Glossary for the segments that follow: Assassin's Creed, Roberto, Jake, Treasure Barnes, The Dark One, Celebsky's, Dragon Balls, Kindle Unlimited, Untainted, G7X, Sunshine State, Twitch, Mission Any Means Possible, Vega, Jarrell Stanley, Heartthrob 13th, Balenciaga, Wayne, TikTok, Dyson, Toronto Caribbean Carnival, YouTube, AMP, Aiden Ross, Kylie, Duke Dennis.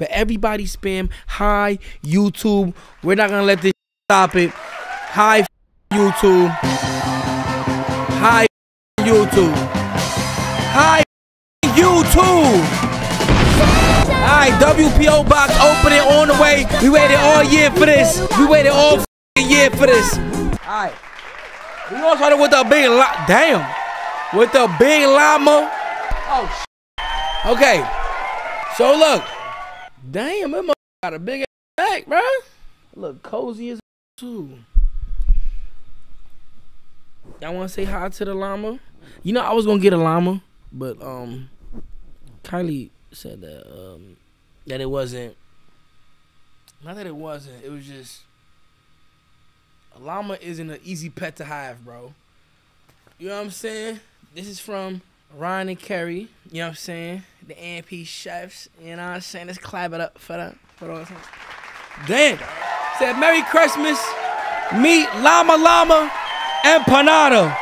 But everybody spam hi YouTube. We're not gonna let this stop it. Hi YouTube. Hi YouTube. Hi YouTube. Alright, WPO box opening on the way. We waited all year for this. We waited all year for this. Alright. We all started with the big llama. Damn. With the big llama. Oh, shit. Okay. So, look. Damn, that motherfucker got a big ass back, bro. Look cozy as too. Y'all want to say hi to the llama? You know, I was going to get a llama, but, Kylie said that that it wasn't, not that it wasn't, it was just a llama isn't an easy pet to have, bro. You know what I'm saying? This is from Ryan and Kerry, you know what I'm saying? The AMP chefs, you know what I'm saying? Let's clap it up for that. Damn. Said Merry Christmas, meet Llama Llama Empanada.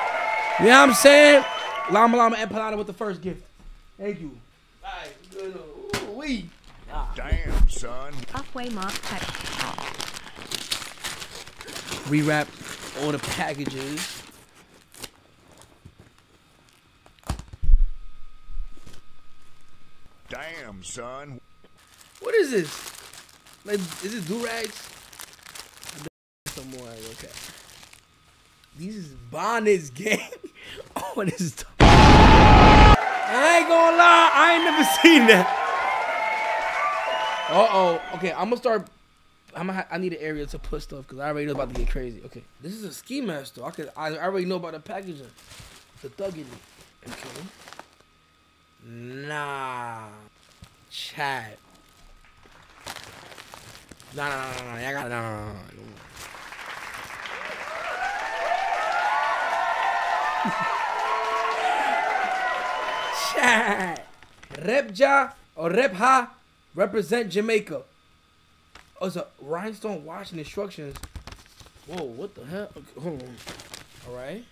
You know what I'm saying? Llama Llama Empanada with the first gift. Thank you. All right. Ooh-wee. Damn, son. Halfway mark. Rewrap all the packages. Damn, son. What is this? Like, is this do-rags? Some more. Okay. These is bonnets, gang. Oh, this is. I ain't gonna lie, I ain't never seen that. Uh-oh. Okay, I'm gonna start. I need an area to put stuff because I already know about to get crazy. Okay, this is a ski mask though. I already know about the packaging, the thugging. Okay. Nah, chat. Nah. I got nah. Chat. Repja or Repha represent Jamaica. Oh, it's a rhinestone watch and instructions. Whoa, what the hell? Okay, hold on. All right.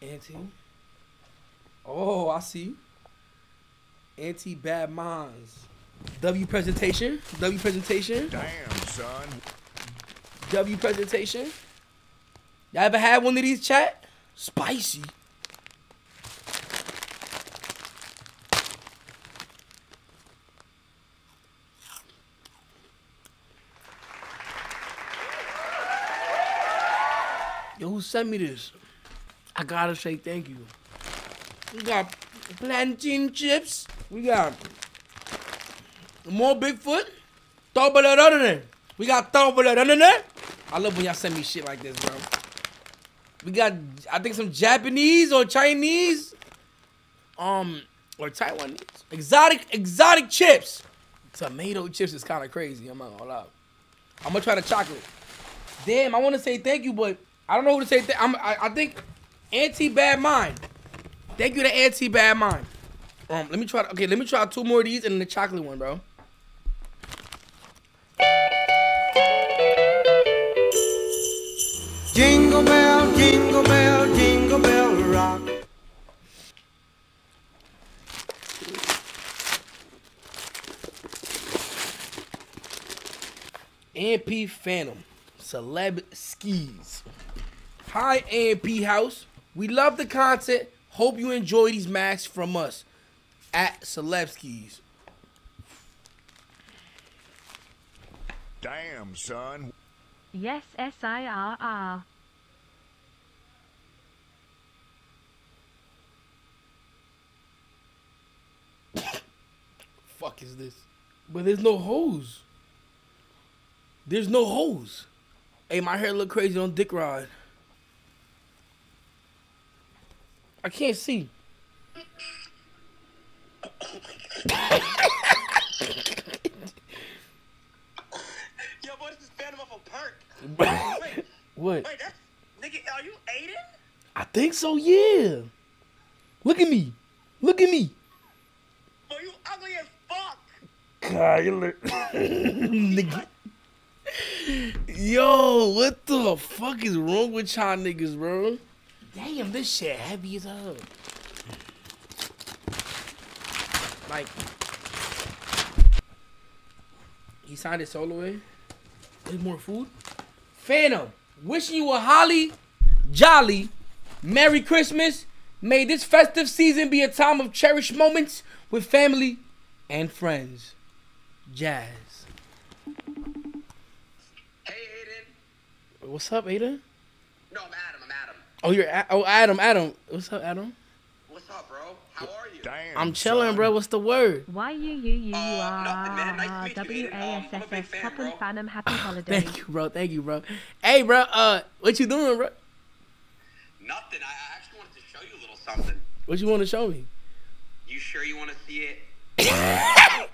Anti. Oh, I see. Anti Bad Minds. W presentation. W presentation. Damn, son. W presentation. Y'all ever had one of these, chat? Spicy. Yo, who sent me this? I gotta say thank you. We got plantain chips. We got more Bigfoot. We got I love when y'all send me shit like this, bro. We got, I think, some Japanese or Chinese, or Taiwanese exotic chips. Tomato chips is kind of crazy. I'm not gonna lie. I'm gonna try the chocolate. Damn, I want to say thank you, but I don't know who to say. I think Anti Bad Mind. Thank you to Anti Bad Mind. Let me try. Okay, let me try two more of these and then the chocolate one, bro. Jingle bell, jingle bell, jingle bell rock. AMP Phantom, Celebsky's. Hi AMP House. We love the content. Hope you enjoy these masks from us at Celebsky's. Damn, son. Yes, SIRR. Fuck is this? But there's no hose. There's no hose. Hey, my hair look crazy on Dick Rod. I can't see. Yo, boy, this is Phantom of a perk. Wait, what? Wait, that's, nigga, are you Aiden? I think so, yeah. Look at me. Look at me. Boy, you ugly as fuck. Kylie. Nigga. Yo, what the fuck is wrong with y'all niggas, bro? Damn, this shit heavy as hell. Like, He signed his solo in. There's more food. Phantom, wishing you a holly, jolly, Merry Christmas. May this festive season be a time of cherished moments with family and friends. Jazz. Hey, Aiden. What's up, Aiden? No, I'm Adam. I'm Adam. Oh, you're Adam. What's up, Adam? What's up, bro? How are you? Damn, I'm chilling, bro. What's the word? Nothing, man. Nice to meet you, Aiden. I'm a big fan, bro. Fanum, happy holidays. Thank you, bro. Thank you, bro. Hey, bro. What you doing, bro? Nothing. I actually wanted to show you a little something. What you want to show me? You sure you want to see it?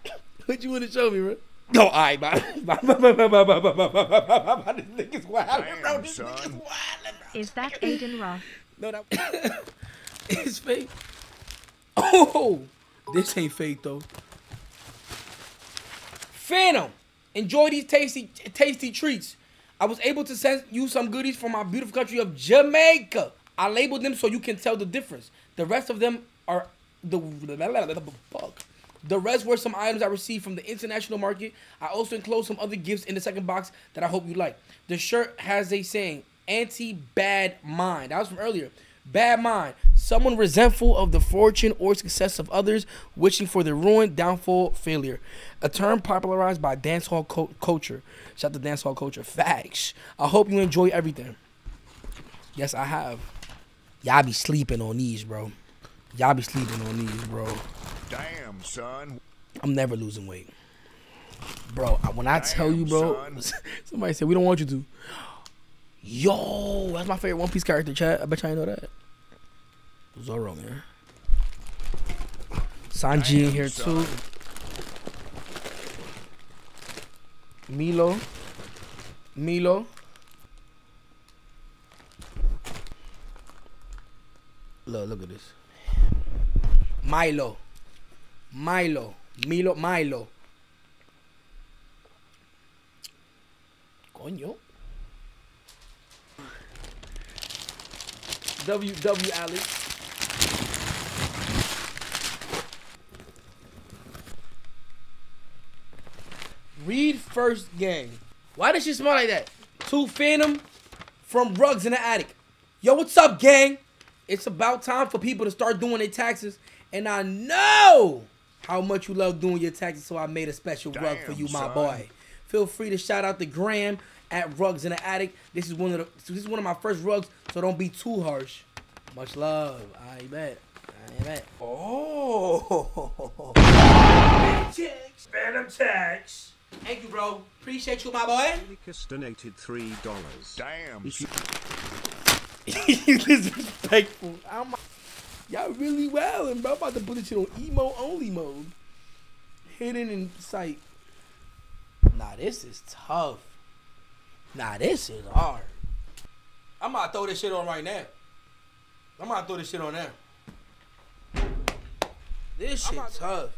What you want to show me, bro? No, I. This nigga's wild, bro. This nigga's wild, bro. Is that Aiden Ross? No, that it's fake. Oh, this ain't fake though. Phantom, enjoy these tasty treats. I was able to send you some goodies from my beautiful country of Jamaica. I labeled them so you can tell the difference. The rest of them are the rest were some items I received from the international market. I also enclosed some other gifts in the second box that I hope you like. The shirt has a saying, Anti Bad Mind. That was from earlier. Bad mind, someone resentful of the fortune or success of others, wishing for their ruin, downfall, failure. A term popularized by dancehall culture. Shout out to dancehall culture. Facts. I hope you enjoy everything. Yes, I have. Y'all be sleeping on these, bro. Y'all be sleeping on these, bro. Damn, son. I'm never losing weight. Bro, when I tell you, bro, somebody said, we don't want you to. Yo, that's my favorite One Piece character, chat. I bet you ain't know that. Zoro, man. Sanji in here, too. Milo. Look at this. Milo. Coño. W Alex. Read first game. Why does she smell like that? To Phantom from Rugs in the Attic. Yo, what's up, gang? It's about time for people to start doing their taxes, and I know how much you love doing your taxes, so I made a special rug for you, my boy. Feel free to shout out to Graham at Rugs in the Attic. This is one of my first rugs, so don't be too harsh. Much love. I bet. Oh. Phantom tax. Thank you, bro. Appreciate you, my boy. Lucas donated $3. Damn. He's disrespectful. Y'all really wildin', bro. I'm about to put this shit on emo only mode. Hidden in sight. Nah, this is tough. Nah, this is hard. I'm about to throw this shit on right now. I'm about to throw this shit on now. This shit tough.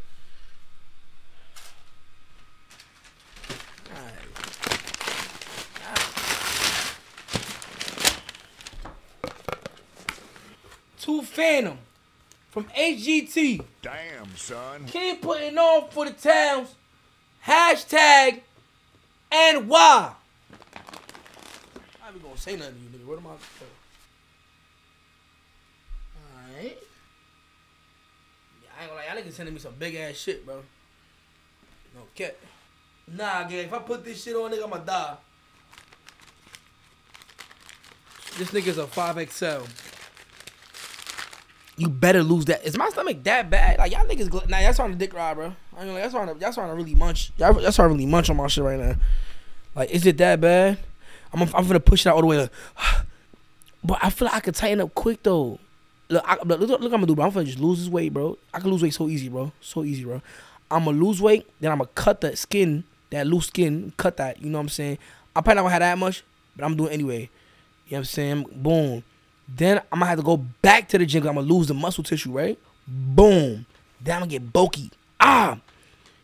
To Phantom from HGT. Damn, son. Keep putting on for the towns. # and why. I ain't gonna say nothing to you, nigga. What am I gonna say? Alright. I ain't gonna lie, y'all niggas sending me some big ass shit, bro. No cap. Nah, gang, if I put this shit on, nigga, I'ma die. This nigga's a 5XL. You better lose that. Is my stomach that bad? Like, y'all niggas... Nah, y'all starting to dick ride, bro. I mean, like, y'all starting to really munch. Y'all starting to really munch on my shit right now. Like, is it that bad? I'm gonna push it out all the way. Like, but I feel like I could tighten up quick, though. Look what I'm gonna do, bro. I'm gonna just lose this weight, bro. I can lose weight so easy, bro. I'm gonna lose weight, then I'm gonna cut the skin, that loose skin, cut that. You know what I'm saying? I probably not gonna have that much, but I'm doing it anyway. You know what I'm saying? Boom. Then I'm gonna have to go back to the gym because I'm gonna lose the muscle tissue, right? Boom. Then I'm gonna get bulky. Ah! You know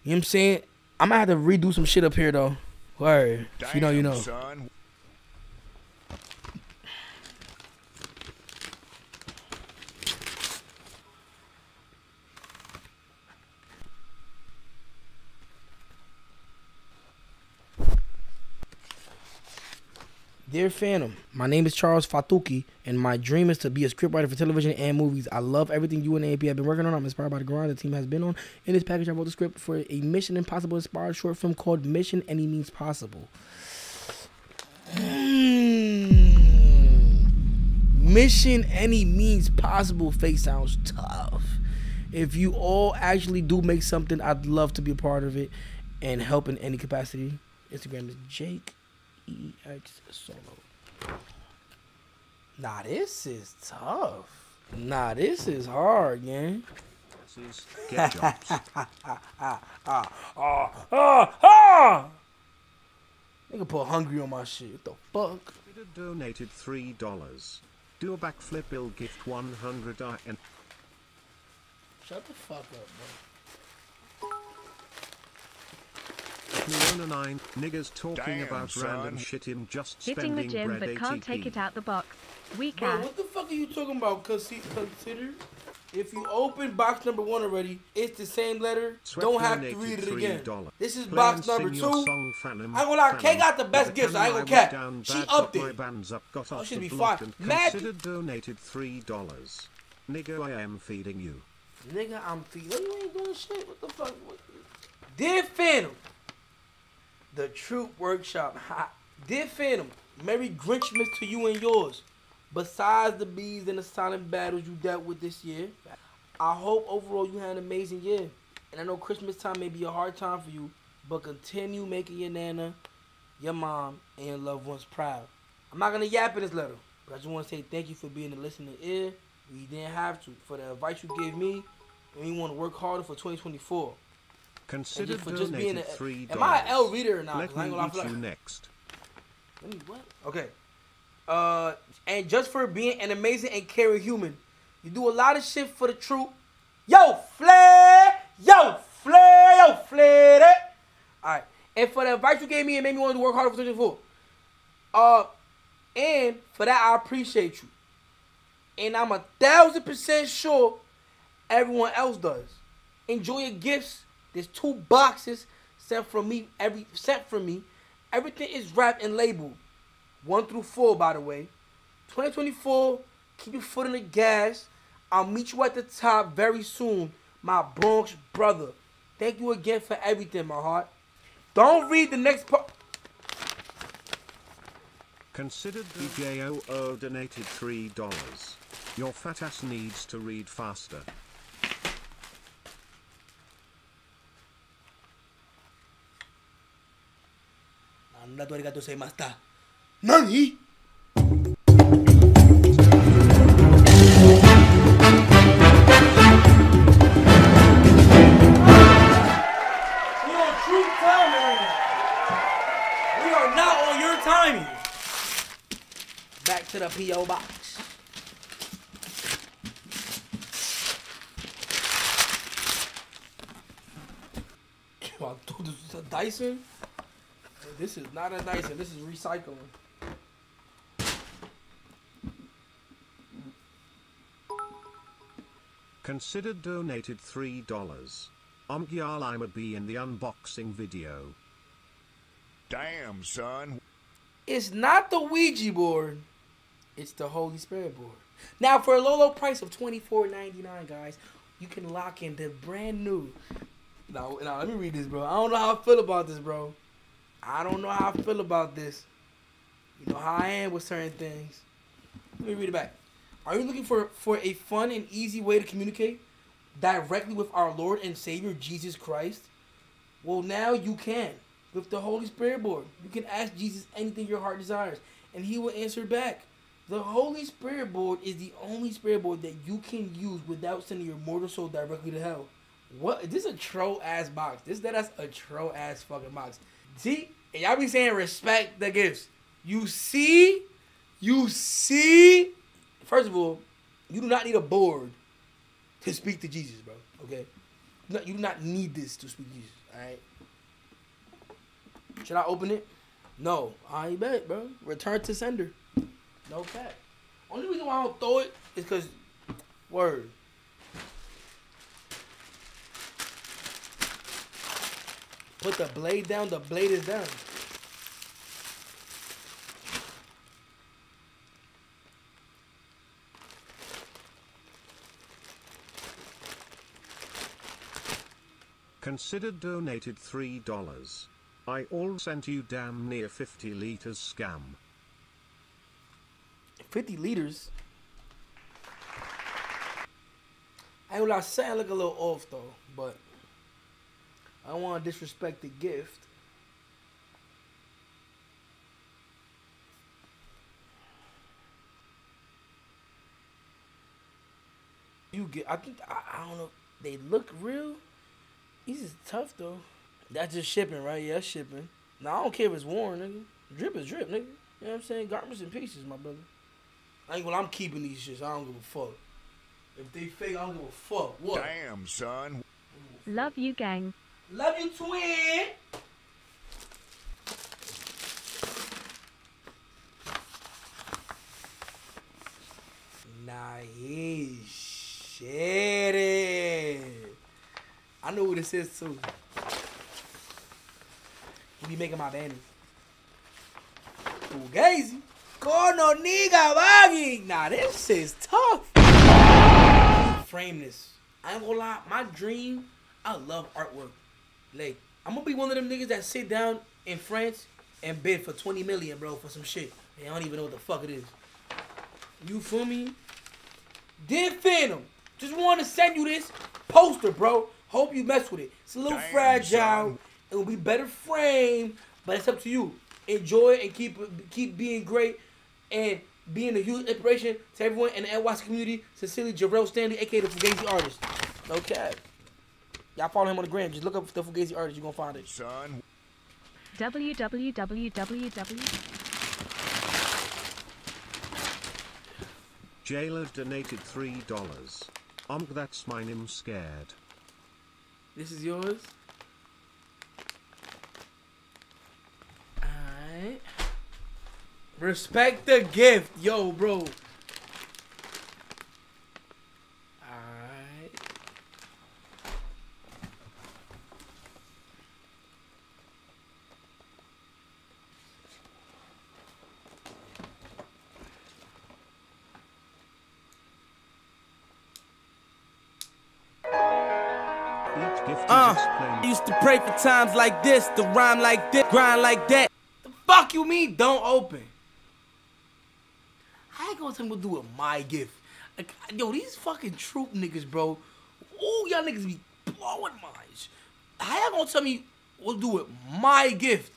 what I'm saying? I'm gonna have to redo some shit up here though. Word. Damn, you know. Son. Dear Phantom, my name is Charles Fatuki, and my dream is to be a scriptwriter for television and movies. I love everything you and AMP have been working on. I'm inspired by the grind the team has been on. In this package, I wrote the script for a Mission Impossible-inspired short film called Mission Any Means Possible. Mission Any Means Possible face sounds tough. If you all actually do make something, I'd love to be a part of it and help in any capacity. Instagram is Jake. EX Solo. Nah, this is tough. Nah, this is hard, gang. This is get jobs. Nigga put hungry on my shit. What the fuck? Donated $3. Do a backflip. He'll gift 100. And shut the fuck up, bro. And I niggas talking about random shit in just hitting the gym but can't take it out the box. We can. What the fuck are you talking about? Consider if you open box number 1 already, it's the same letter. Don't have to read it again. This is box number 2. I ain't gonna lie, Kay got the best gifts. I ain't gonna cap. She upped it. Oh, she'd be fine. Magic donated $3. Nigga, I am feeding you. Nigga, I'm feeding you. Ain't doing shit. What the fuck? Dear Phantom. The Troop Workshop. Dear Phantom, Merry Grinchmas to you and yours. Besides the bees and the silent battles you dealt with this year, I hope overall you had an amazing year. And I know Christmas time may be a hard time for you, but continue making your nana, your mom, and your loved ones proud. I'm not going to yap in this letter, but I just want to say thank you for being a listening ear. You didn't have to. For the advice you gave me, and you want to work harder for 2024. Consider for just being a, am I an L reader or not? Let me read you next. Let me what? Okay. And just for being an amazing and caring human. You do a lot of shit for the Troop. Yo, flare! Yo, flare! Yo, flare! Alright. And for the advice you gave me, it made me want to work harder for 24. And for that, I appreciate you. And I'm 1000% sure everyone else does. Enjoy your gifts. There's 2 boxes sent from me. Everything is wrapped and labeled. 1 through 4, by the way. 2024, keep your foot in the gas. I'll meet you at the top very soon, my Bronx brother. Thank you again for everything, my heart. Don't read the next part. Considered DJOO donated $3. Your fat ass needs to read faster. Nani? We on true timing. We are not on your timing. Back to the P.O. box. I thought this was a Dyson. This is not a Dyson, this is recycling. Considered donated $3. Umgyal, I'm a bee in the unboxing video. Damn, son. It's not the Ouija board. It's the Holy Spirit board. Now, for a low, low price of $24.99, guys, you can lock in the brand new. Now, let me read this, bro. I don't know how I feel about this, bro. I don't know how I feel about this. You know how I am with certain things. Let me read it back. Are you looking for a fun and easy way to communicate directly with our Lord and Savior, Jesus Christ? Well, now you can. With the Holy Spirit board, you can ask Jesus anything your heart desires, and he will answer back. The Holy Spirit board is the only spirit board that you can use without sending your mortal soul directly to hell. What? This is a troll-ass box. That's a troll-ass fucking box. See, and y'all be saying respect the gifts. You see. First of all, you do not need a board to speak to Jesus, bro. Okay, no, you do not need this to speak to Jesus. All right. Should I open it? No, I ain't bet, bro. Return to sender. No cap. Only reason why I don't throw it is cause word. Put the blade down, the blade is down. considered donated $3. I all sent you damn near 50 liters scam. 50 liters? I ain't gonna lie, something look a little off though, but I don't wanna disrespect the gift. You get, I think, I don't know, they look real. These is tough though. That's just shipping, right? Yeah, that's shipping. Now I don't care if it's worn, nigga. Drip is drip, nigga. You know what I'm saying? Garments in pieces, my brother. I ain't gonna, I'm keeping these shits. I don't give a fuck. If they fake, I don't give a fuck. What? Damn, son. Love you, gang. Love you, twin. Nice shit. I know what this is too. He be making my band. Fugazi. Kono nigga baggy. Nah, this is tough. Frame this. I ain't gonna lie, my dream, I love artwork. Like, I'm gonna be one of them niggas that sit down in France and bid for 20 million, bro, for some shit. And I don't even know what the fuck it is. You feel me? Dear Phantom, just wanna send you this poster, bro. Hope you mess with it. It's a little fragile. It'll be better framed, but it's up to you. Enjoy it and keep being great and being a huge inspiration to everyone in the NYC community. Sincerely, Jarrell Stanley, aka the Fugazi Artist. Okay. Y'all follow him on the gram. Just look up the Fugazi Artist. You're gonna find it. Son. Jayla donated $3. That's mine. I'm scared. This is yours. Alright. Respect the gift, yo, bro. Alright. I used to pray for times like this, to rhyme like this, grind like that. The fuck you mean, don't open? I ain't gonna tell you what to do with my gift. Like, yo, these fucking troop niggas, bro. Ooh, y'all niggas be blowing mines. How y'all gonna tell me what to do with my gift?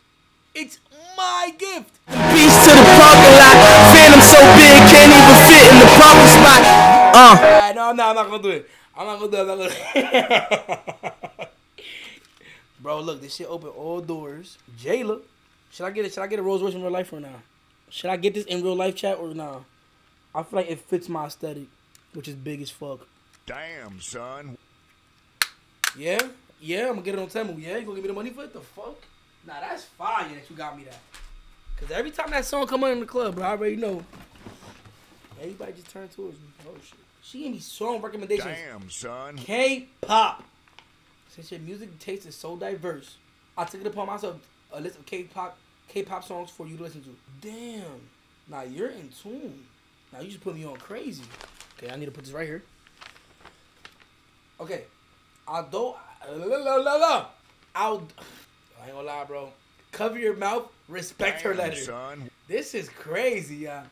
It's my gift. The beast to the parking lot. Phantom so big, can't even fit in the proper spot. No, I'm not gonna do it. I'm not gonna do it. Bro, look, this shit open all doors. Jayla, should I get it? Should I get a Rolls Royce in real life or nah? Should I get this in real life, chat, or nah? I feel like it fits my aesthetic, which is big as fuck. Damn, son. Yeah, I'm gonna get it on Temu. Yeah, you gonna give me the money for it? The fuck? Nah, that's fire that you got me that. Cause every time that song come on in the club, bro, I already know. Everybody just turn towards me. Oh shit. She gave me song recommendations. Damn, son. K-pop. Since your music taste is so diverse, I took it upon myself a list of K-pop songs for you to listen to. Damn. Now you're in tune. Now you just put me on crazy. Okay, I need to put this right here. Okay. I ain't gonna lie, bro. Cover your mouth. Respect her letters. Son. This is crazy, y'all.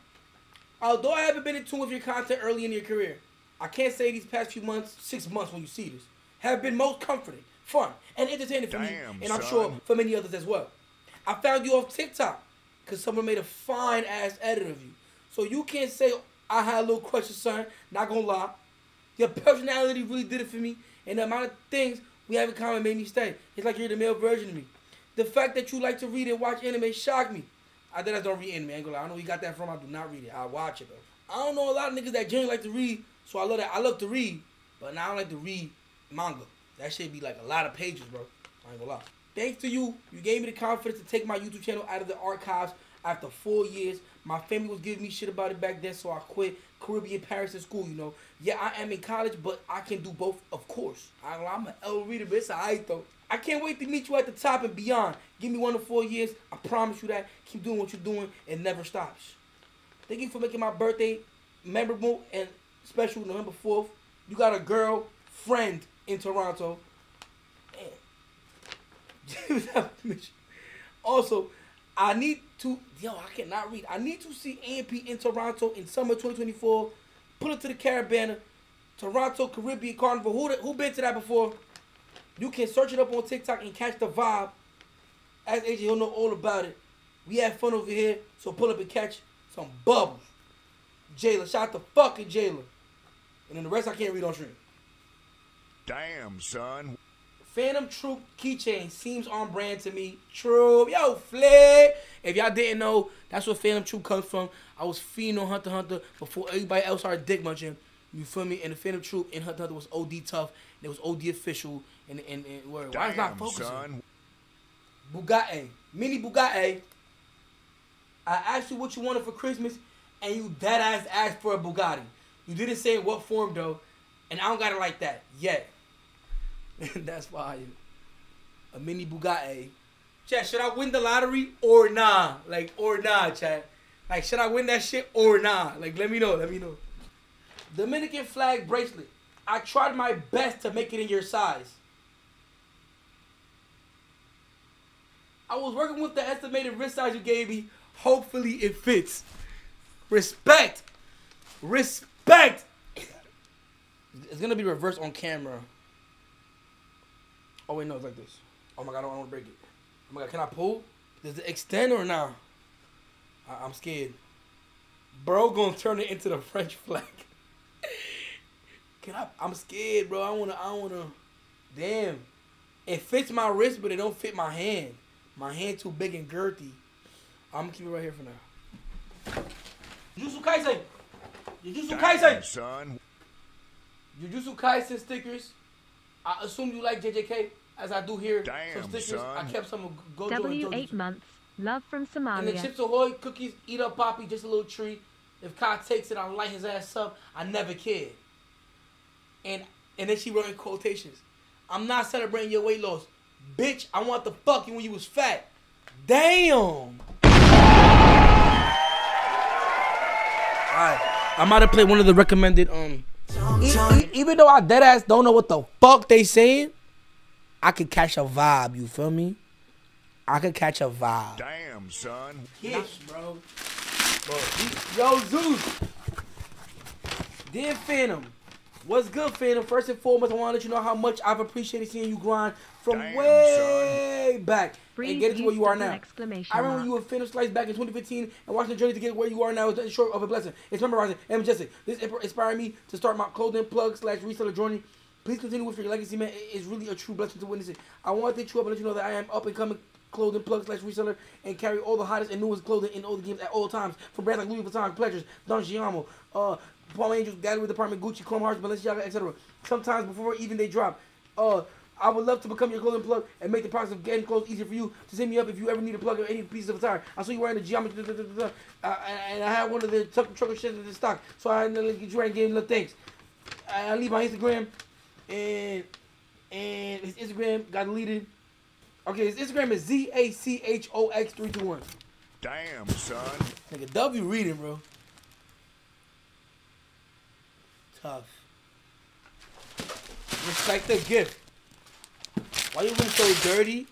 Although I haven't been in tune with your content early in your career, I can't say these past few months, 6 months when you see this, have been most comforting, fun, and entertaining for me, and I'm sure for many others as well. I found you off TikTok because someone made a fine-ass edit of you. So you can't say, I had a little question, son, not gonna lie. Your personality really did it for me, and the amount of things we have in common made me stay. It's like you're the male version of me. The fact that you like to read and watch anime shocked me. I think I don't read anime, I ain't gonna lie. I know you got that from, I do not read it. I watch it, though. I don't know a lot of niggas that generally like to read, so I love that. I love to read, but now I don't like to read manga. That shit be like a lot of pages, bro. I ain't gonna lie. Thanks to you, you gave me the confidence to take my YouTube channel out of the archives after 4 years. My family was giving me shit about it back then, so I quit Caribbean Paris in school, you know. Yeah, I am in college, but I can do both, of course. I'm an L reader, but it's alright, though. I can't wait to meet you at the top and beyond. Give me 1 to 4 years. I promise you that. Keep doing what you're doing and never stops. Thank you for making my birthday memorable and special November 4th. You got a girl friend in Toronto. Damn, without permission. Also, I need to... Yo, I cannot read. I need to see AMP in Toronto in summer 2024. Put it to the Carabana. Toronto Caribbean Carnival. Who been to that before? You can search it up on TikTok and catch the vibe. As AJ, he'll know all about it. We had fun over here, so pull up and catch some bubbles. Jayla, shout out to fucking Jayla. And then the rest I can't read on stream. Damn, son. Phantom Troop keychain seems on brand to me. True. Yo, Flair. If y'all didn't know, that's where Phantom Troop comes from. I was fiending on Hunter x Hunter before everybody else started dick munching. You feel me? And the Phantom Troop in Hunter x Hunter was OD tough. And it was OD official. And word. Why is not focusing? Son. Bugatti. Mini Bugatti. I asked you what you wanted for Christmas, and you dead-ass asked for a Bugatti. You didn't say in what form, though, and I don't got it like that yet. That's why a mini Bugatti. Chat, should I win the lottery or nah? Like, or nah, chat. Like, should I win that shit or nah? Like, let me know, let me know. Dominican flag bracelet. I tried my best to make it in your size. I was working with the estimated wrist size you gave me. Hopefully it fits. Respect. Respect. It's going to be reversed on camera. Oh, wait, no, it's like this. Oh, my God, I don't want to break it. Oh, my God, can I pull? Does it extend or not? Nah? I'm scared. Bro, going to turn it into the French flag. Can I? I'm scared, bro. I don't want to. Damn. It fits my wrist, but it don't fit my hand. My hand too big and girthy. I'm gonna keep it right here for now. Jujutsu Kaisen! Jujutsu Kaisen! Son. Jujutsu Kaisen stickers. I assume you like JJK, as I do here. Damn, some stickers. Son. I kept some of Gojo and Jojutsu. W8 months. Love from Somalia. And the Chips Ahoy cookies. Eat up, Poppy. Just a little treat. If Kai takes it, I'll light his ass up. I never cared. And then she wrote in quotations. I'm not celebrating your weight loss. Bitch, I want to fuck you when you was fat. Damn. Alright, I'm about to play one of the recommended, even though I dead ass don't know what the fuck they saying, I could catch a vibe, you feel me? I could catch a vibe. Damn, son. Yes, bro. Yo, Zeus. Dear Phantom. What's good, Phantom? First and foremost, I want to let you know how much I've appreciated seeing you grind from way back and get to where you are now. I remember you were Phantom Slice back in 2015 and watching the journey to get where you are now is short of a blessing. It's memorizing and majestic. This inspired me to start my clothing plug / reseller journey. Please continue with your legacy, man. It's really a true blessing to witness it. I want to hit you up and let you know that I am up and coming clothing plug / reseller and carry all the hottest and newest clothing in all the games at all times from brands like Louis Vuitton, Pledgers, Don Giammo, Palm Angels, Gallery Department, Gucci, Chrome Hearts, Balenciaga, etc. Sometimes before even they drop. I would love to become your clothing plug and make the process of getting clothes easier for you. To send me up if you ever need a plug or any pieces of attire. I saw you wearing the geometry, and I had one of the trucker shit in the stock. So I had to get you and gave him little thanks. I leave my Instagram, and his Instagram got deleted. Okay, his Instagram is ZACHOX321. Damn, son. Nigga, W reading, bro. Tough. Respect the gift. Why you been so dirty?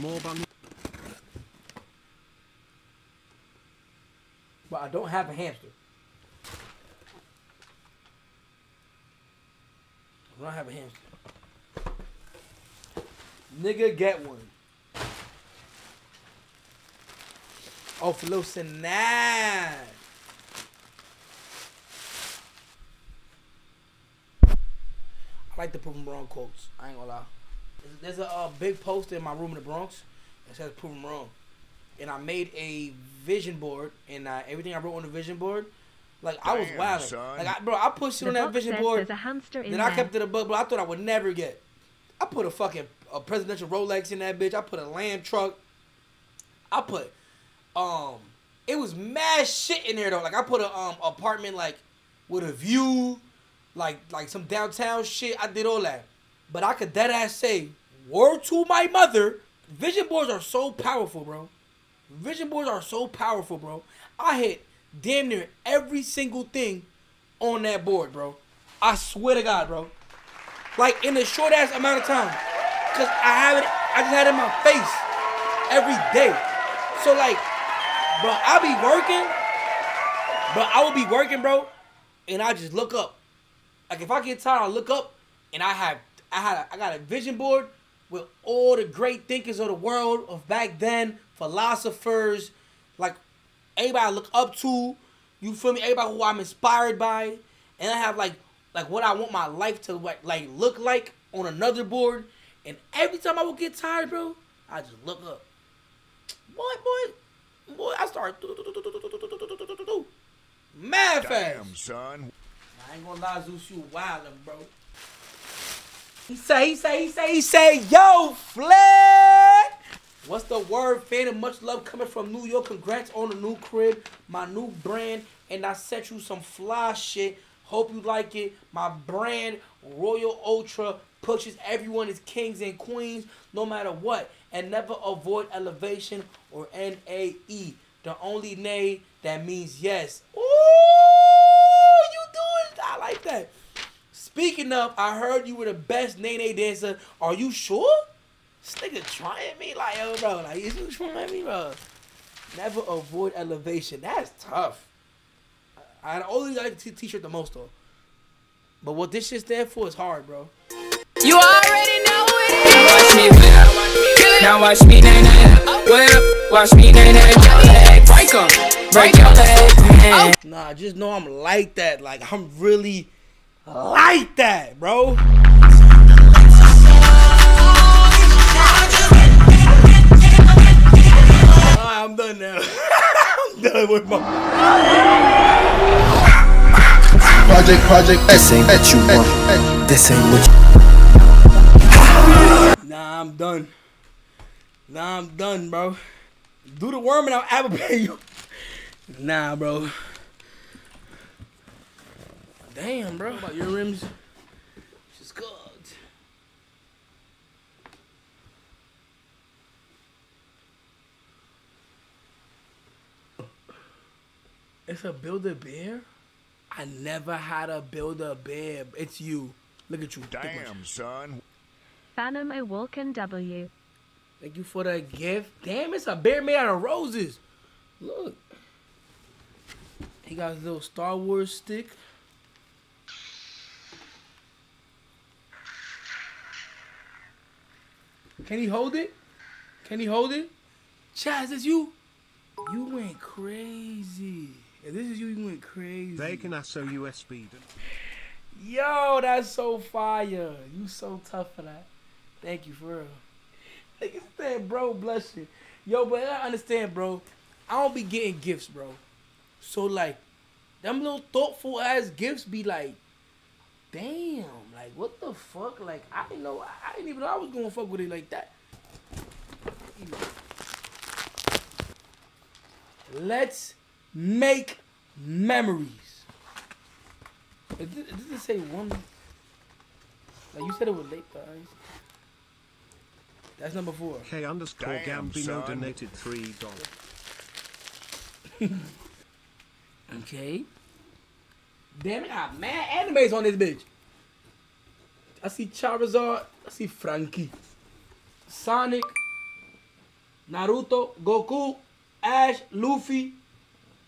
More about me. But I don't have a hamster. I don't have a hamster. Nigga, get one. Oh, for little Sinai. I like to prove them wrong quotes. I ain't gonna lie. There's a big poster in my room in the Bronx that says prove them wrong. And I made a vision board, and everything I wrote on the vision board, like, damn, I was wilding. Like, I pushed it on that vision board, then I kept it above, but I thought I would never get. I put a fucking presidential Rolex in that bitch. I put a lamb truck. I put... it was mad shit in there though. Like I put a apartment like with a view, like some downtown shit. I did all that, but I could dead ass say word to my mother. Vision boards are so powerful, bro. Vision boards are so powerful, bro. I hit damn near every single thing on that board, bro. I swear to God, bro. like in a short ass amount of time, cause I just had it in my face every day. So like, bro, I be working, but I will be working, bro, and I just look up. Like if I get tired, I look up, and I got a vision board with all the great thinkers of the world of back then, philosophers, like everybody I look up to. You feel me? Everybody who I'm inspired by, and I have like what I want my life to like look like on another board. And every time I would get tired, bro, I just look up. Boy, I start mad fast. Damn, son. I ain't gonna lie, Zeus, you wildin', bro. He say, yo, Flick! What's the word, Phantom? Much love coming from New York. Congrats on the new crib, my new brand, and I sent you some fly shit. Hope you like it. My brand, Royal Ultra, pushes everyone as kings and queens, no matter what, and never avoid elevation or NAE. The only nay that means yes. Ooh, you doing it? I like that. Speaking of, I heard you were the best nay-nay dancer. Are you sure? This nigga trying me? Like, yo, bro. Like, is you trying me, bro? Never avoid elevation. That's tough. I only like the t-shirt the most, though. But what this shit stand for is hard, bro. You already know it. Now watch me win. Now watch me nay-nay. Win up. Watch me nay-nay. Break them. Break your legs, man. Nah, just know I'm like that. Like, I'm really like that, bro. I'm done now. I'm done with my project. This ain't what you want. This ain't what you... Nah, I'm done, bro. Do the worm and I'll ever pay you. Nah, bro. Damn, bro. How about your rims? She's good. It's a Build-A-Bear? I never had a Build-A-Bear. It's you. Look at you. Damn, son. Fanum a Walken W. Thank you for the gift. Damn, it's a bear made out of roses. Look. He got his little Star Wars stick. Can he hold it? Can he hold it? Chaz, it's you. You went crazy. If this is you, you went crazy. They can also USB. Yo, that's so fire. You so tough for that. Thank you, for real. Nigga said, bro, blushing. Yo, but I understand, bro. I don't be getting gifts, bro. So, like, them little thoughtful-ass gifts be like, damn, like, what the fuck? Like, I didn't even know I was gonna fuck with it like that. Let's make memories. Does it say one? Like, you said it was late, guys. That's number 4. Hey, underscore Gambino donated $3. Okay. Damn it, I got mad animes on this bitch. I see Charizard. I see Frankie. Sonic. Naruto. Goku. Ash. Luffy.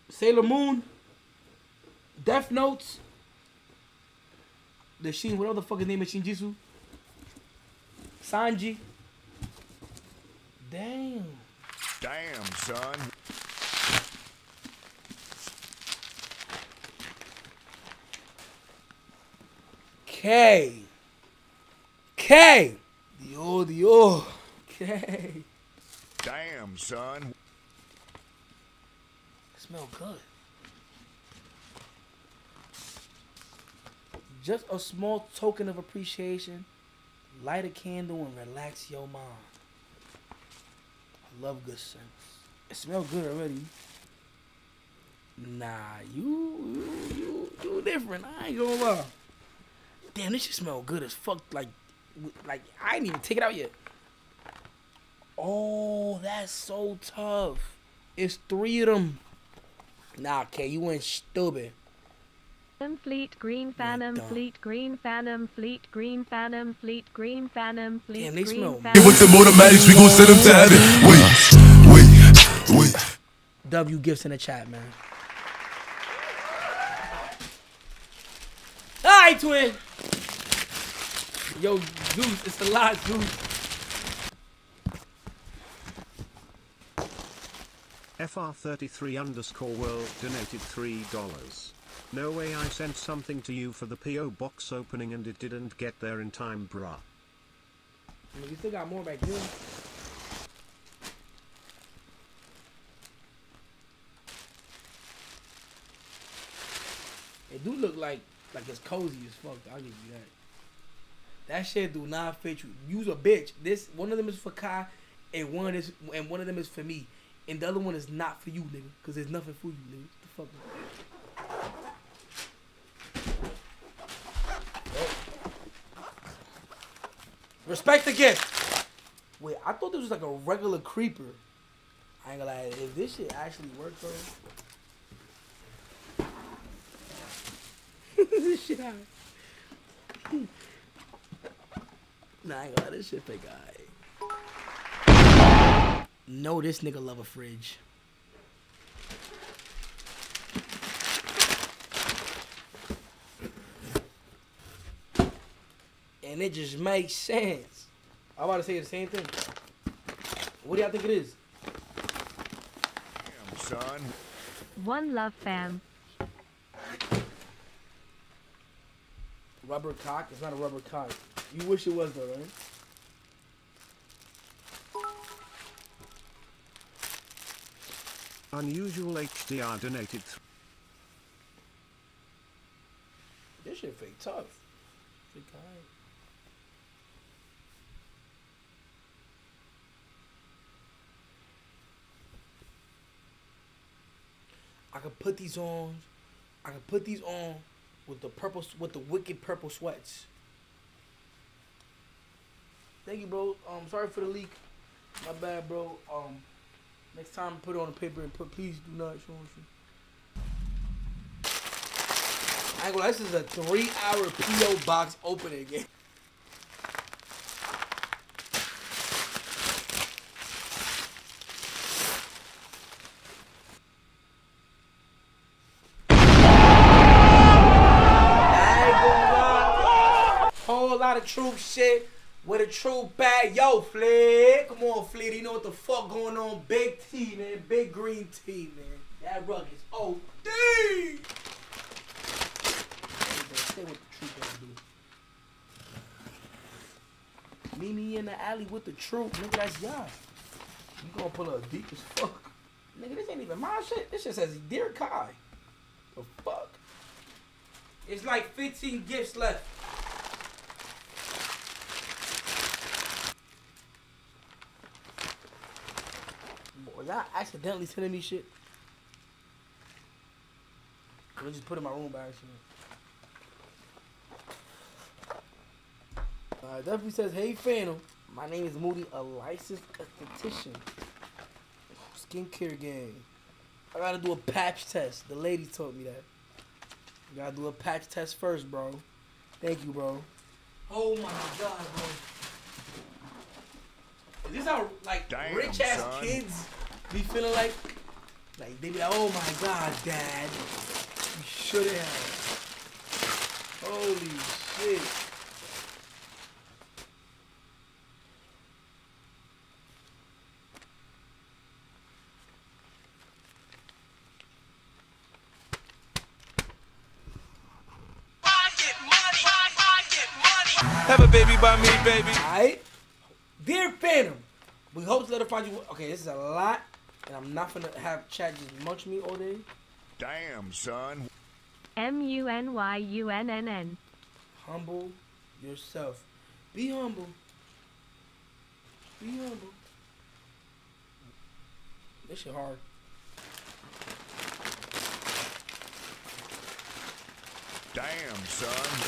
Sailor Moon. Death Notes. The Shin. Whatever the fuck his name is. Shinjitsu. Sanji. Damn. Damn, son. K. Dio. K. Damn, son. It smell good. Just a small token of appreciation. Light a candle and relax your mind. I love good scents. It smells good already. Nah, you different. I ain't gonna lie. Damn, this shit smell good as fuck. Like I ain't even take it out yet. Oh, that's so tough. It's 3 of them. Nah, K, you went stupid. Fleet green Fanum, fleet green Fanum, fleet green Fanum, fleet green Fanum, fleet green Fanum. With the automatics, we gon' send them to heaven. Wait. W Gifts in the chat, man. All right, twin. Yo, Zeus, it's a lot, Zeus. FR33_world donated $3. No way I sent something to you for the P.O. box opening and it didn't get there in time, bruh. I mean, you still got more back here. It do look like it's cozy as fuck, I'll give you that. That shit do not fit you. You's a bitch. This one of them is for Kai and one of them is for me. And the other one is not for you, nigga. Because there's nothing for you, nigga. What the fuck? Respect the gift. Wait, I thought this was like a regular creeper. I ain't gonna lie. If this shit actually worked, bro. This shit out. Nah, I ain't gonna lie. This shit fake guy. No, this nigga love a fridge. And it just makes sense. I about to say the same thing. What do y'all think it is? Damn, son. One love, fam. Rubber cock? It's not a rubber cock. You wish it was, though, right? Unusual HDR donated. This shit fake tough. Fake high. I could put these on. I could put these on with the purple, with the wicked purple sweats. Thank you, bro. Sorry for the leak. My bad, bro. Next time, put it on the paper and put, please do not show me. I ain't gonna lie, this is a 3-hour P.O. box opening game. I ain't gonna lie. Whole lot of true shit. With a true bag, yo, Flit. Come on, Flit. You know what the fuck going on. Big T, man. Big green T, man. That rug is OD. Say what the truth gonna do. Meet me in the alley with the truth. Nigga, that's y'all. You gonna pull up deep as fuck. Nigga, this ain't even my shit. This shit says, Dear Kai. The fuck? It's like 15 gifts left. Y'all accidentally sending me shit. I just put it in my room by accident. Definitely says, hey, Phantom. My name is Moody, a licensed esthetician. Skincare game. I gotta do a patch test. The lady told me that. You gotta do a patch test first, bro. Thank you, bro. Oh my God, bro. Is this how, like, rich-ass kids... be feeling like they be like, oh my God, Dad, you shouldn't have. Holy shit. Pocket money. Have a baby by me, baby. All right, Dear Phantom, we hope to let her find you. Okay, this is a lot. And I'm not gonna have chat just munch me all day. Damn, son. MUNYUNNN. Humble yourself. Be humble. Be humble. This shit hard. Damn, son.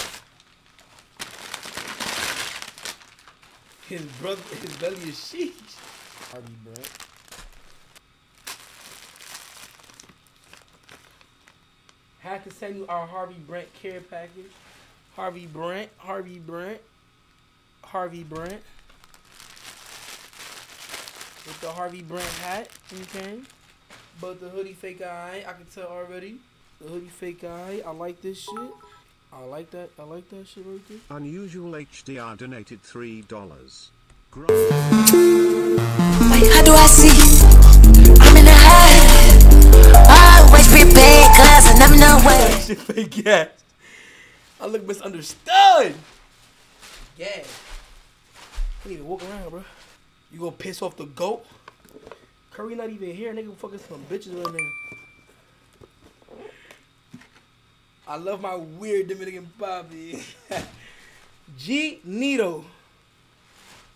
His brother, his belly is sheesh. Harvey Brent. I can send you our Harvey Brent care package. Harvey Brent. With the Harvey Brent hat, okay? But the hoodie fake eye, I can tell already. The hoodie fake eye, I like this shit. I like that shit right there. Unusual HDR donated $3. Wait, how do I see? I'm in the high. Always prepared, cause I never know what. That shit fake ass. I look misunderstood. Yeah. I can't even walk around, bro. You gonna piss off the goat? Curry not even here, nigga. Fucking some bitches right now. I love my weird Dominican Bobby. G Nito.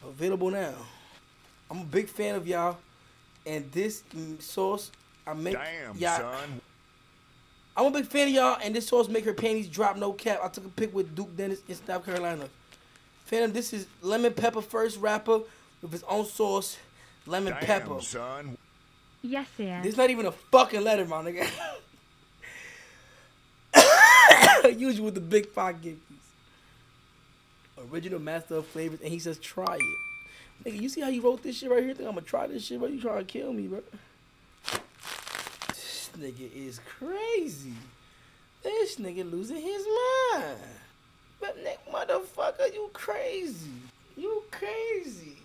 Available now. I'm a big fan of y'all. And this sauce, I make y'all. I'm a big fan of y'all, and this sauce make her panties drop, no cap. I took a pic with Duke Dennis in South Carolina. Phantom, this is lemon pepper first wrapper with his own sauce, lemon pepper. Son. Yes, yeah. There's not even a fucking letter, my nigga. Usual with the big pocket. Original master of flavors, and he says try it. Nigga, you see how you wrote this shit right here? Think I'm gonna try this shit, bro? You trying to kill me, bro? This nigga is crazy. This nigga losing his mind. But nigga, motherfucker, you crazy. You crazy.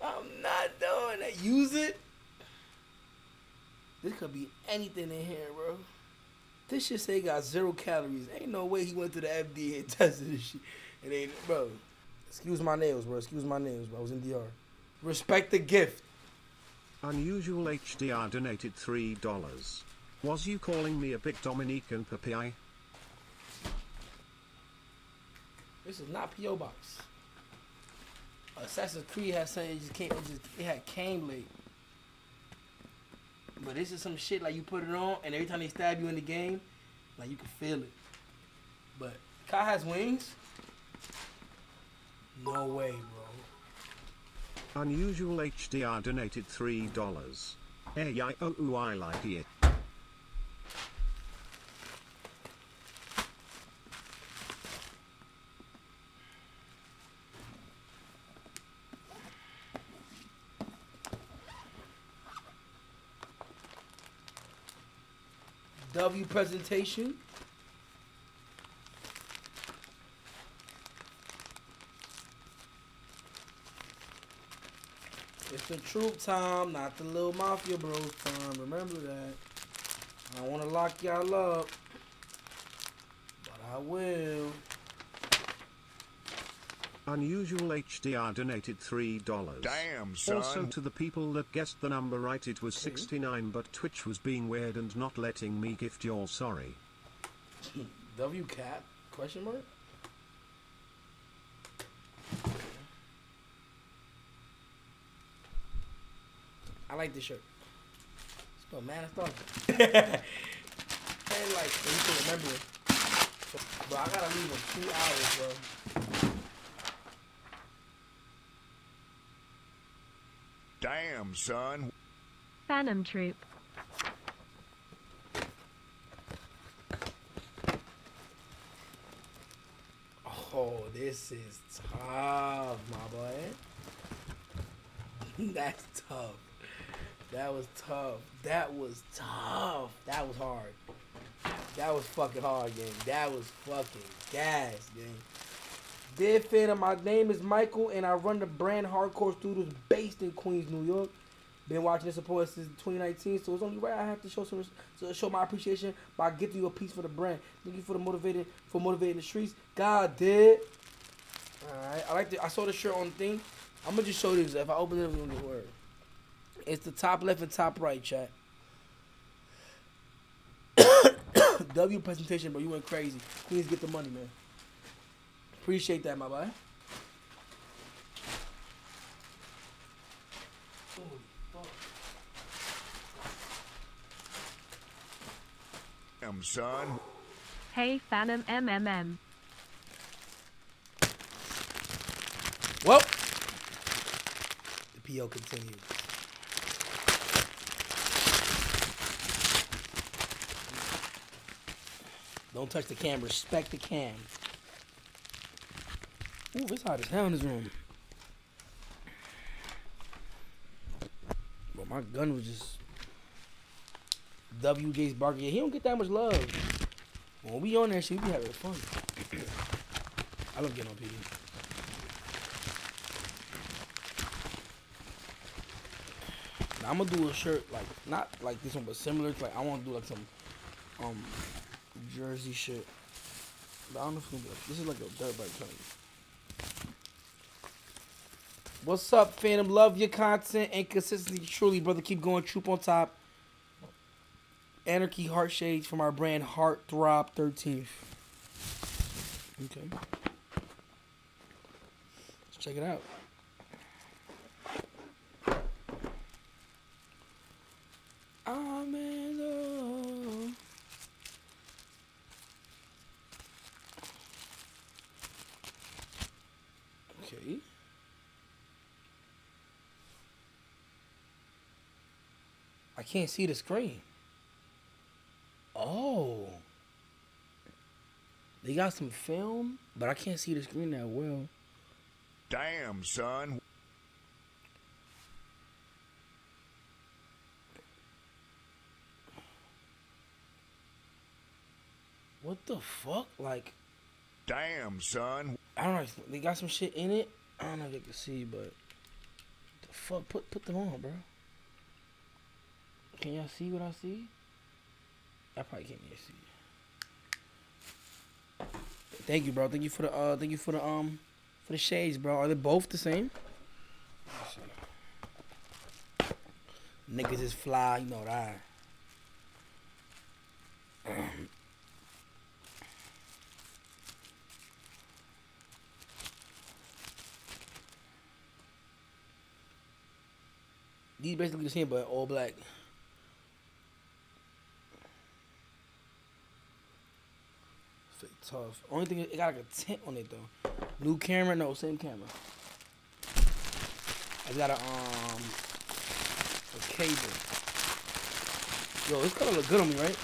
I'm not doing that. Use it. This could be anything in here, bro. This shit say got 0 calories. Ain't no way he went to the FDA and tested this shit. It ain't, bro. Excuse my nails, bro. Excuse my nails, bro. I was in DR. Respect the gift. Unusual HDR donated $3. Was you calling me a big Dominican papi? This is not P.O. Box. Assassin's Creed has something. It just came late. But this is some shit, like, you put it on, and every time they stab you in the game, like, you can feel it. But Kai has wings? No way, bro. Unusual HDR donated $3. Hey, I like it. W presentation. It's the troop time, not the little mafia bros time. Remember that. I don't want to lock y'all up, but I will. Unusual HDR donated $3. Damn, son. Also to the people that guessed the number right, it was 69, but Twitch was being weird and not letting me gift your sorry. WCAP? Question mark? I like this shirt. It's called Man of Thought. I like so you can remember it. Bro, I gotta leave in 2 hours, bro. Damn, son. Phantom Troop. Oh, this is tough, my boy. That's tough. That was tough. That was tough. That was hard. That was fucking hard, gang. That was fucking gas, gang. Dear Phantom, my name is Michael, and I run the brand Hardcore Studios based in Queens, New York. Been watching and support since 2019, so it's only right I have to show my appreciation by giving you a piece for the brand. Thank you for motivating the streets. God did. Alright, I like the, I saw the shirt on the thing. I'm gonna just show this. If I open it, I'm gonna get word. It's the top left and top right, chat. W presentation, bro. You went crazy. Queens get the money, man. Appreciate that, my boy. Holy fuck. Son. Hey, Phantom MMM. Well, the PO continues. Don't touch the cam. Respect the cam. Ooh, it's hot as hell in this room. But my gun was just... WJ's barking. He don't get that much love. When we on that shit, we be having fun. I love getting on PD. Now, I'm gonna do a shirt like not like this one, but similar. To, like I want to do like some jersey shit. But I don't know if it's gonna be like, this is like a dirt bike. What's up, Phantom? Love your content and consistency. Truly, brother, keep going. Troop on top. Anarchy heart shades from our brand Heartthrob 13th. Okay, let's check it out. I'm in love. Okay. I can't see the screen. Oh, they got some film, but I can't see the screen that well. Damn, son. What the fuck? Like, damn, son. I don't know. They got some shit in it. I don't know if they can see, but what the fuck? Put them on, bro. Can y'all see what I see? I probably can't even see. Thank you, bro. Thank you for the shades, bro. Are they both the same? Niggas is fly, you know that. These basically the same, but all black. Tough. Only thing, it got like a tint on it though. New camera? No, same camera. I got a cable. Yo, it's gonna look good on me, right?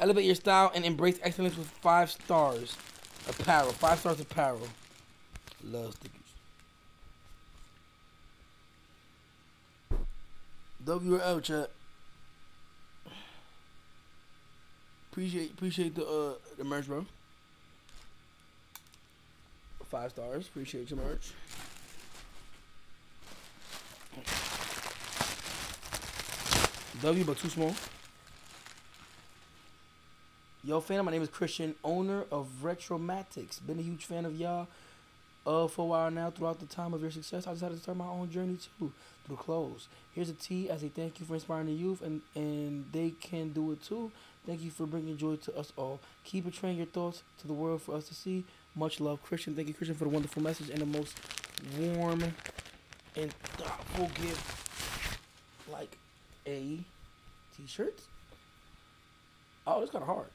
Elevate your style and embrace excellence with 5 stars apparel. 5 stars apparel. Love stickers. WRL chat. Appreciate the merch, bro. 5 stars. Appreciate your merch. W, but too small. Yo, Phantom, my name is Christian, owner of Retromatics. Been a huge fan of y'all for a while now. Throughout the time of your success, I decided to start my own journey too. Through clothes. Here's a tee as a thank you for inspiring the youth, and they can do it too. Thank you for bringing joy to us all. Keep portraying your thoughts to the world for us to see. Much love, Christian. Thank you, Christian, for the wonderful message and the most warm and thoughtful gift. Like a t-shirt. Oh, that's kind of hard.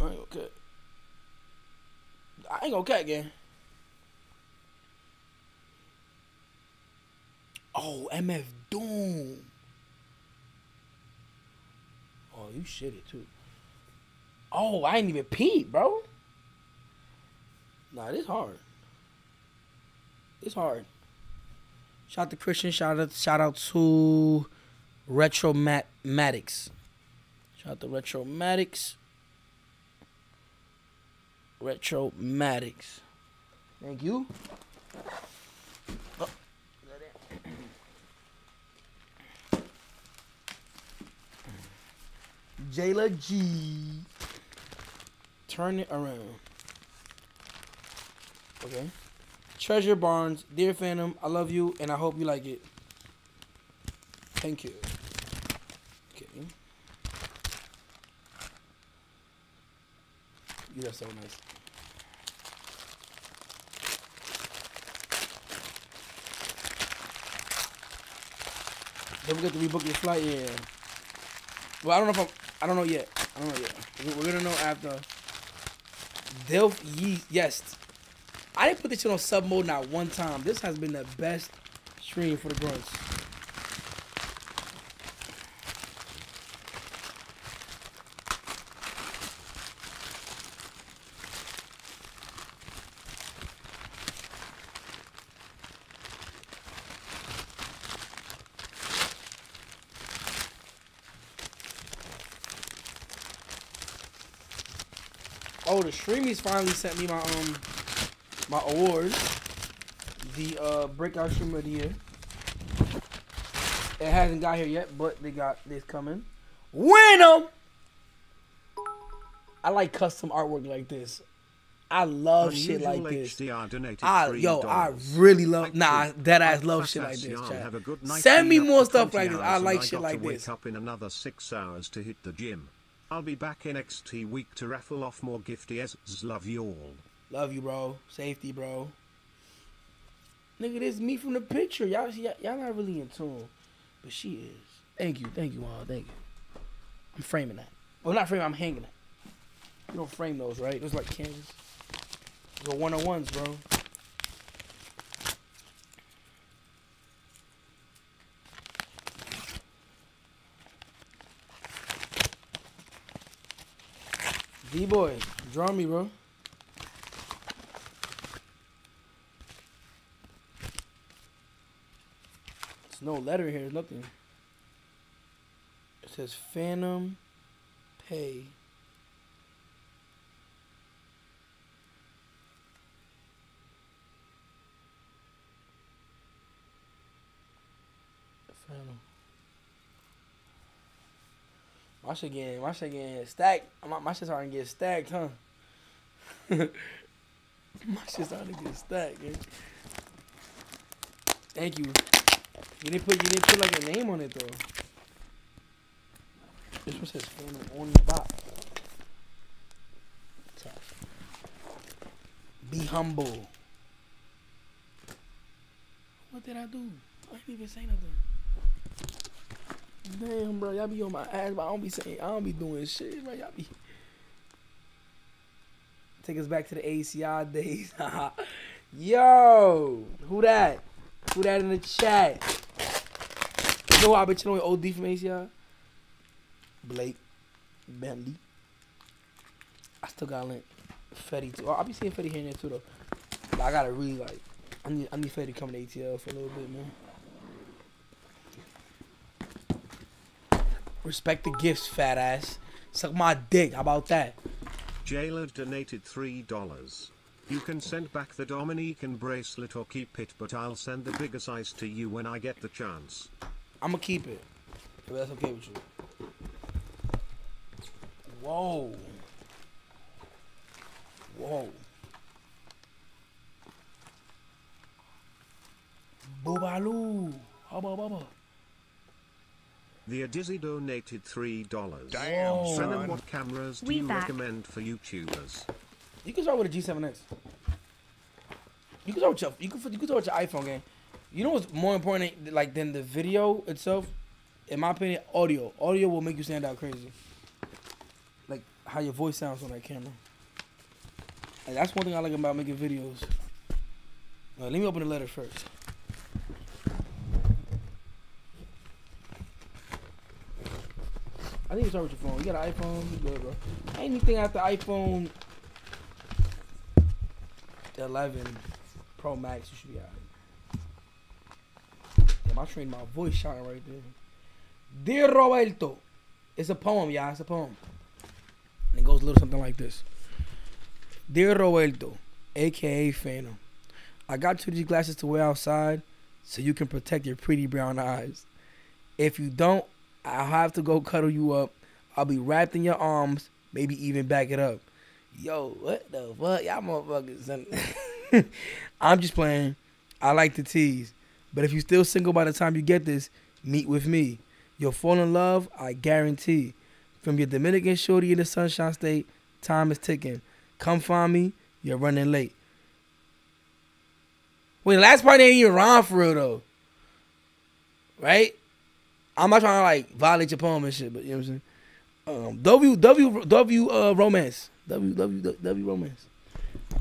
I ain't okay. I ain't okay again. Oh, MF Doom. Oh, you shitty too. Oh, I ain't even peep, bro. Nah, this hard. It's hard. Shout out to Christian. Shout out to Retromatics. Shout out to Retromatics. Retromatics. Thank you. Oh. Jayla G. Turn it around. Okay. Treasure Barnes. Dear Phantom, I love you and I hope you like it. Thank you. Okay. You are so nice. Don't forget to rebook your flight, yeah. Well, I don't know if I'm... I don't know yet. We're gonna know after. Delph Ye, yes. I didn't put this shit on sub mode not one time. This has been the best stream for the Bronx. Oh, the streamies finally sent me my my awards. The breakout stream of the year. It hasn't got here yet, but they got this coming. Win 'em! I like custom artwork like this. I love shit like this. I really love. Nah, deadass love shit like this, chat. Send me more stuff like this. I like shit like this. Up in another 6 hours to hit the gym. I'll be back in XT week to raffle off more gifties. Love you all. Love you, bro. Safety, bro. Nigga, this is me from the picture. Y'all not really in tune, but she is. Thank you all, thank you. I'm framing that. Well, not framing. I'm hanging it. You don't frame those, right? Those like canvas. Go 101s, bro. D-boy, draw me, bro. There's no letter here, there's nothing. It says Phantom Pay. My shit getting stacked. My shit's starting to get stacked, huh? My shit's starting to get stacked, man. Thank you. You didn't put like a name on it though. This one says Phantom on the box. Be humble. What did I do? I didn't even say nothing. Damn, bro, y'all be on my ass, but I don't be saying, I don't be doing shit, bro. Y'all be. Take us back to the ACI days. Yo, who that? Who that in the chat? You know who I been chilling with OD from ACI? Blake Bentley. I still got Link. Fetty too. Oh, I be seeing Fetty here and there too though. But I gotta really like, I need Fetty to come to ATL for a little bit, man. Respect the gifts, fat ass. Suck my dick. How about that? Jayla donated $3. You can send back the Dominican bracelet or keep it, but I'll send the bigger size to you when I get the chance. I'ma keep it. If that's okay with you. Whoa. Whoa. Boobaloo. Hubba bubba. The Adizzy donated $3. Damn, son. What cameras do you recommend for YouTubers? You can start with a G7X. You can start with your iPhone game. You know what's more important like than the video itself? In my opinion, audio. Audio will make you stand out crazy. Like how your voice sounds on that camera. And that's one thing I like about making videos. Now, let me open the letter first. I think it's all with your phone. You got an iPhone, you good, bro. Anything after iPhone 11 Pro Max, you should be out. Damn, I trained my voice shouting right there. Dear Roberto. It's a poem, y'all. It's a poem. And it goes a little something like this. Dear Roberto, a.k.a. Phantom. I got you these glasses to wear outside so you can protect your pretty brown eyes. If you don't, I'll have to go cuddle you up. I'll be wrapped in your arms, maybe even back it up. Yo, what the fuck? Y'all motherfuckers. I'm just playing. I like to tease. But if you're still single by the time you get this, meet with me. You'll fall in love, I guarantee. From your Dominican shorty in the Sunshine State, time is ticking. Come find me, you're running late. Wait, the last part ain't even rhyme for real, though. Right? I'm not trying to like violate your poem and shit, but you know what I'm saying? Romance. W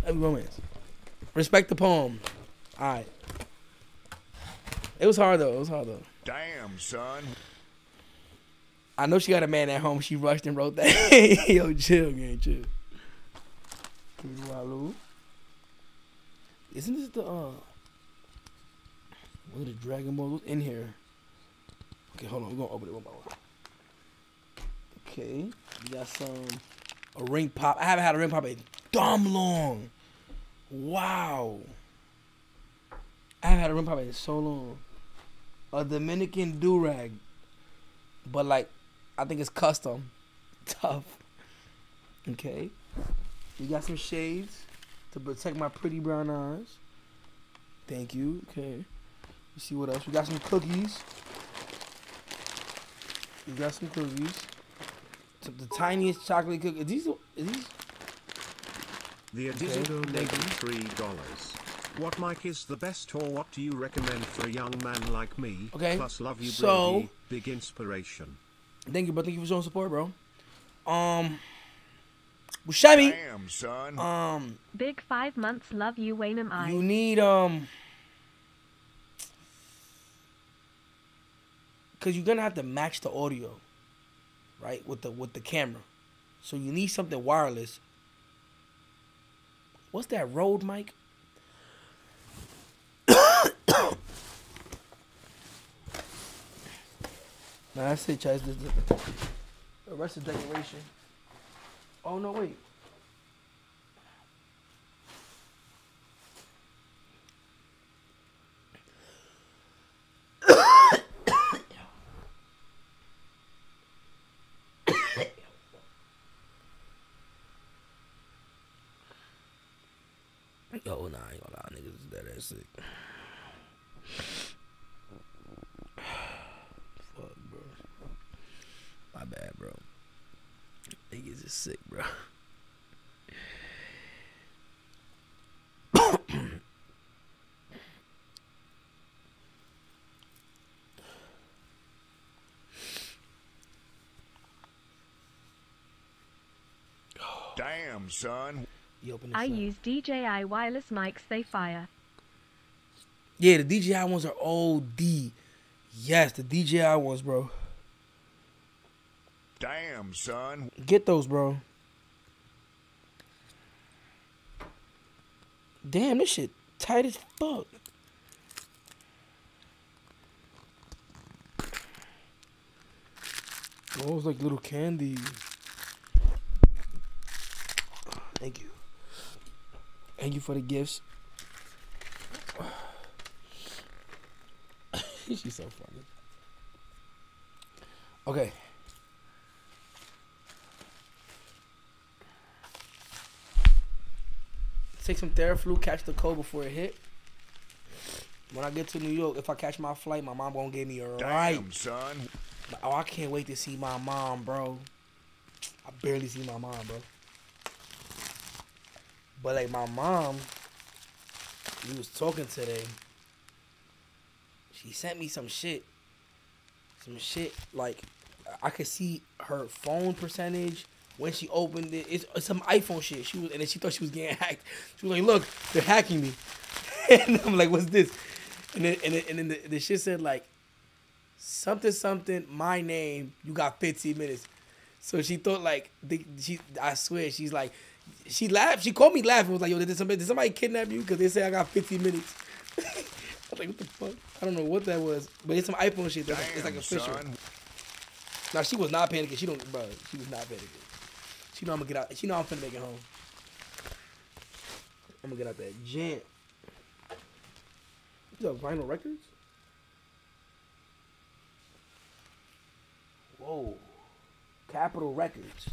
Romance. Respect the poem. Alright. It was hard though. Damn, son. I know she got a man at home. She rushed and wrote that. Yo, chill, man, chill. Isn't this the what are the Dragon Balls in here? Okay, hold on. We're going to open it one by one. Okay. We got some a ring pop. I haven't had a ring pop in dumb long. Wow. I haven't had a ring pop in so long. A Dominican do-rag. But, like, I think it's custom. Tough. Okay. You got some shades to protect my pretty brown eyes. Thank you. Okay. Let's see what else. We got some cookies. We got some cookies. So the tiniest chocolate cookie. Is these? The Adizido okay. Lady, $3. What mic is the best, or what do you recommend for a young man like me? Okay. Plus, love you, so, Brody. Big inspiration. Thank you, but thank you for showing support, bro. Buscemi. Damn, son. Big 5 months. Love you, Wayne and I. You need because you're gonna have to match the audio, right, with the camera. So you need something wireless. What's that Rode mic? Nah, that's it, guys. The rest of the decoration. Oh no, wait. Yo, nah, I ain't gonna lie, niggas is dead ass sick. Fuck, bro. My bad, bro. Niggas is sick, bro. Damn, son. I use DJI wireless mics, they fire. Yeah, the DJI ones are OD. Yes, the DJI ones, bro. Damn, son. Get those, bro. Damn, this shit tight as fuck. Those like little candies. Thank you. Thank you for the gifts. She's so funny. Okay. Take some Theraflu, catch the cold before it hit. When I get to New York, if I catch my flight, my mom gonna give me a ride. Damn, son. Oh, I can't wait to see my mom, bro. I barely see my mom, bro. But, like, my mom, we was talking today. She sent me some shit. Some shit, like, I could see her phone percentage when she opened it. It's some iPhone shit. She was, and then she thought she was getting hacked. She was like, look, they're hacking me. And I'm like, what's this? And then the shit said, like, something, something, my name, you got 15 minutes. So she thought, like, I swear, she's like, she laughed. She called me laughing. Was like, yo, did somebody kidnap you? Because they say I got 15 minutes. I was like, what the fuck? I don't know what that was. But it's some iPhone shit. Damn, it's like official. Now, she was not panicking. She don't, bro. She was not panicking. She know I'm going to get out. She know I'm finna make it home. I'm going to get out that jam. These are vinyl records? Whoa. Capitol Records.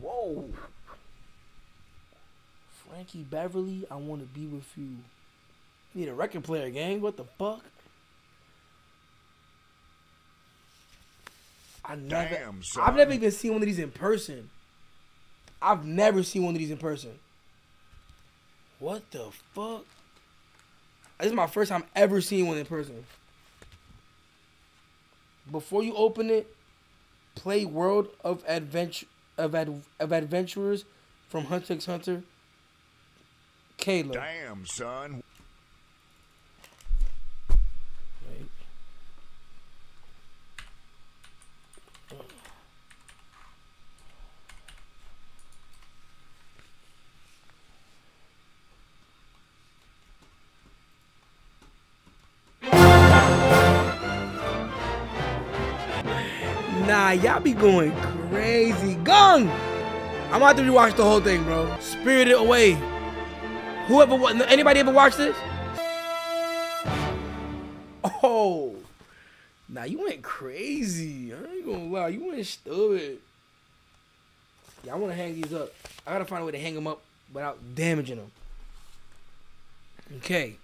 Whoa. Frankie Beverly, I want to be with you. Need a record player, gang. What the fuck? I've never even seen one of these in person. I've never seen one of these in person. What the fuck? This is my first time ever seeing one in person. Before you open it, play World of Adventure. Of Adventurers from Hunter x Hunter. Kayla. Damn, son. Wait. Nah, y'all be going crazy. Gong! I'm about to rewatch the whole thing, bro. Spirited Away. Whoever, anybody ever watched this? Oh. Nah, you went crazy. I ain't gonna lie. You went stupid. Yeah, I wanna hang these up. I gotta find a way to hang them up without damaging them. Okay.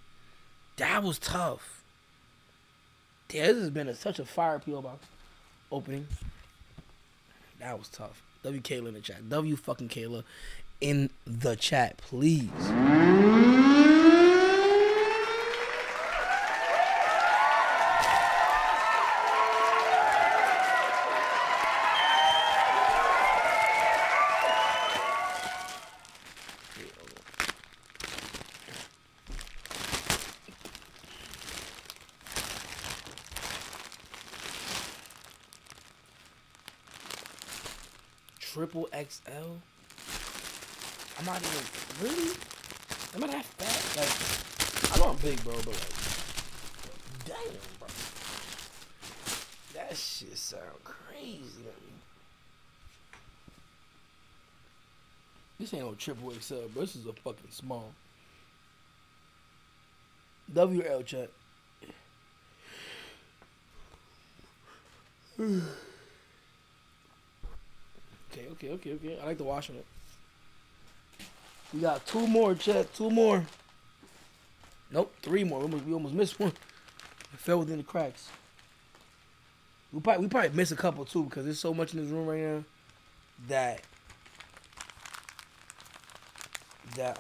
That was tough. Damn, this has been such a fire PO box opening. That was tough. W Kayla in the chat. W fucking Kayla in the chat, please. Triple XL? I'm not even, really? Am I that fat? Like, I know I'm big, bro, but like, damn, bro. That shit sound crazy to me. This ain't no triple XL, bro. This is a fucking small. WL chat. Okay. I like the washing it. We got two more, chat. Two more. Nope, three more. We almost missed one. It fell within the cracks. We probably missed a couple, too, because there's so much in this room right now that... I can't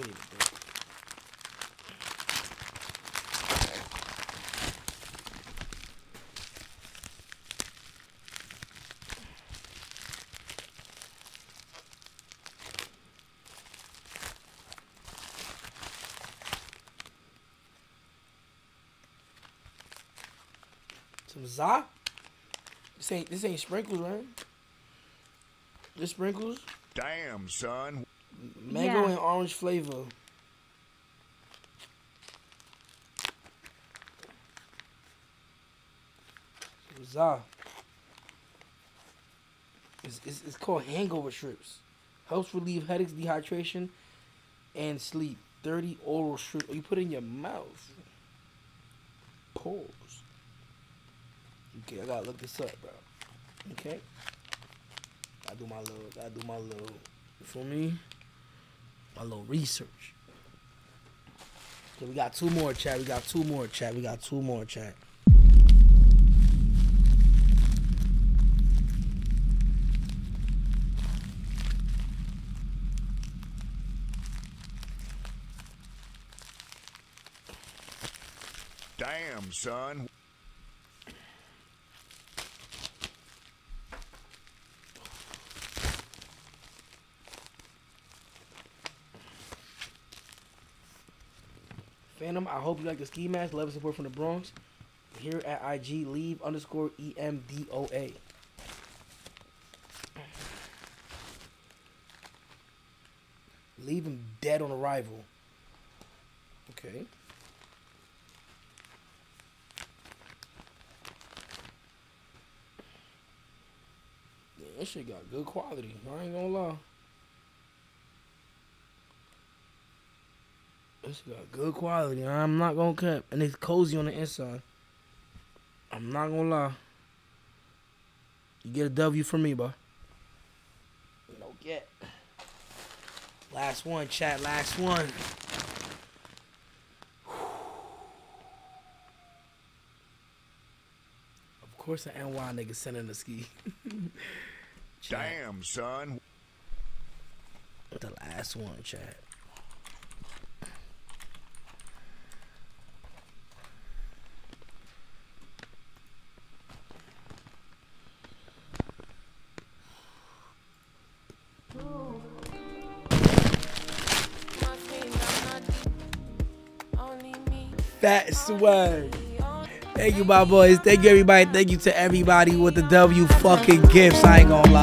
even think. Za? This ain't sprinkles, right? This sprinkles? Damn, son. Mango and orange flavor. Za. It's called hangover strips. Helps relieve headaches, dehydration, and sleep. 30 oral strips. Oh, you put it in your mouth. Pause. Okay, I gotta look this up, bro. Okay. I do my little, you feel me? My little research. Okay, we got two more, chat. Damn, son. Phantom, I hope you like the ski mask. Love and support from the Bronx. Here at IG, leave _ EMDOA. Leave him dead on arrival. Okay. Yeah, that shit got good quality. I ain't gonna lie. This got good quality. I'm not gonna cap. And it's cozy on the inside. I'm not gonna lie. You get a W from me, bro. You don't get. Last one, chat. Last one. Of course, the NY nigga sending the ski. Damn, son. The last one, chat. That's why. Thank you, my boys. Thank you, everybody. Thank you to everybody with the W fucking gifts. I ain't gonna lie.